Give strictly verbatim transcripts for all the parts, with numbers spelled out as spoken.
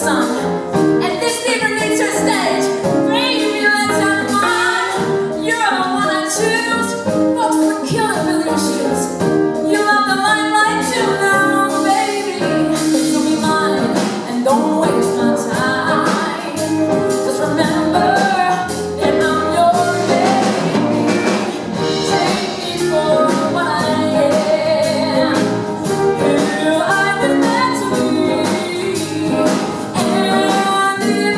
song. And this people need to stage. Bring me less than mine. You're the one I choose. Folks will kill it with your shoes. You love the limelight too now, baby. So be mine and don't waste my time. Just remember that I'm your baby. Take me for what I am. You are the man to me. And if you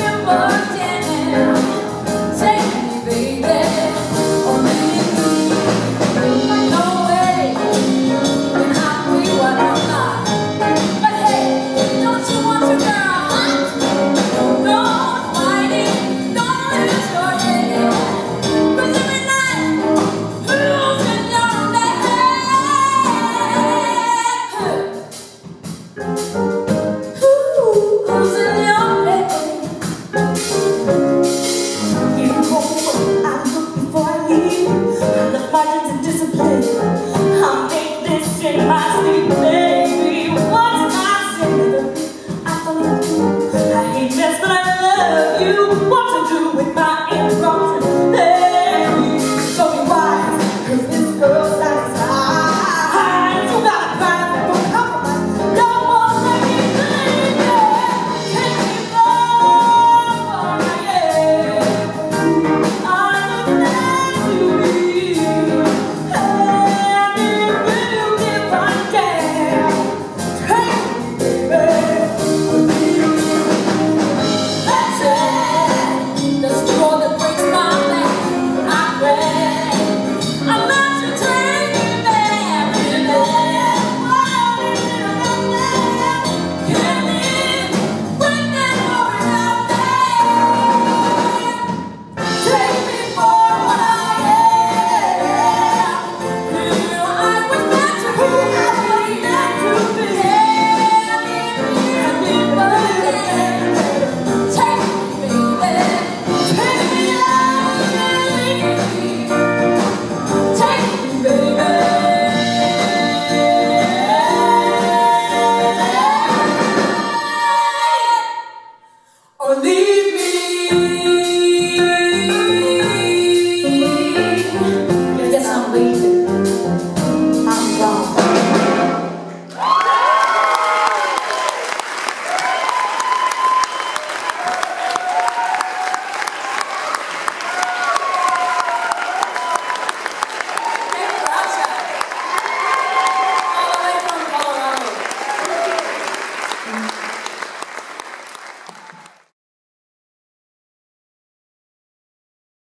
can work down, take me, baby. Only me. No way can I be what I'm not. But hey, don't you want to drown? Don't fight it. Don't lose your head. Cause every night, who's been down that head? Ooh, who's in your bed? You hope I look before I leave. I love my dreams and discipline. I'll make this in my sleep, baby. What's my sin? I fall in love. I hate this, but I love you. What to do with my